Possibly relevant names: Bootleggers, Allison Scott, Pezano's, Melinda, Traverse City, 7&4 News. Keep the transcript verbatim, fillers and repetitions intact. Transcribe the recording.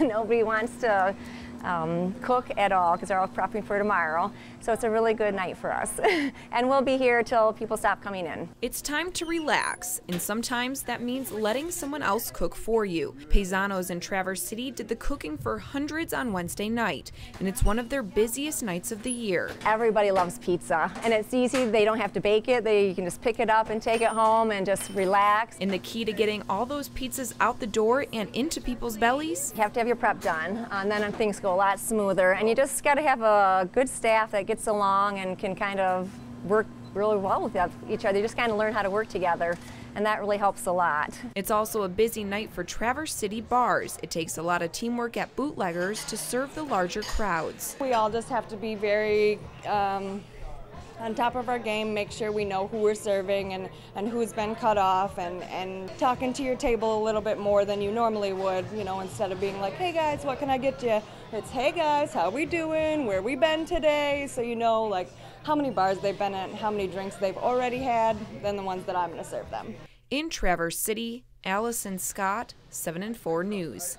Nobody wants to um, cook at all because they're all prepping for tomorrow. So it's a really good night for us. And we'll be here till people stop coming in. It's time to relax, and sometimes that means letting someone else cook for you. Pezano's in Traverse City did the cooking for hundreds on Wednesday night, and it's one of their busiest nights of the year. Everybody loves pizza, and it's easy. They don't have to bake it. They, you can just pick it up and take it home and just relax. And the key to getting all those pizzas out the door and into people's bellies? You have to have your prep done, and then things go a lot smoother. And you just got to have a good staff that gets along and can kind of work really well with each other. You just kind of learn how to work together, and that really helps a lot. It's also a busy night for Traverse City bars. It takes a lot of teamwork at Bootleggers to serve the larger crowds. We all just have to be very um, on top of our game, make sure we know who we're serving and, and who's been cut off, and, and talking to your table a little bit more than you normally would, you know, instead of being like, hey guys, what can I get you? It's, hey guys, how we doing? Where we been today? So you know, like, how many bars they've been at, how many drinks they've already had, than the ones that I'm gonna serve them. In Traverse City, Allison Scott, seven and four News.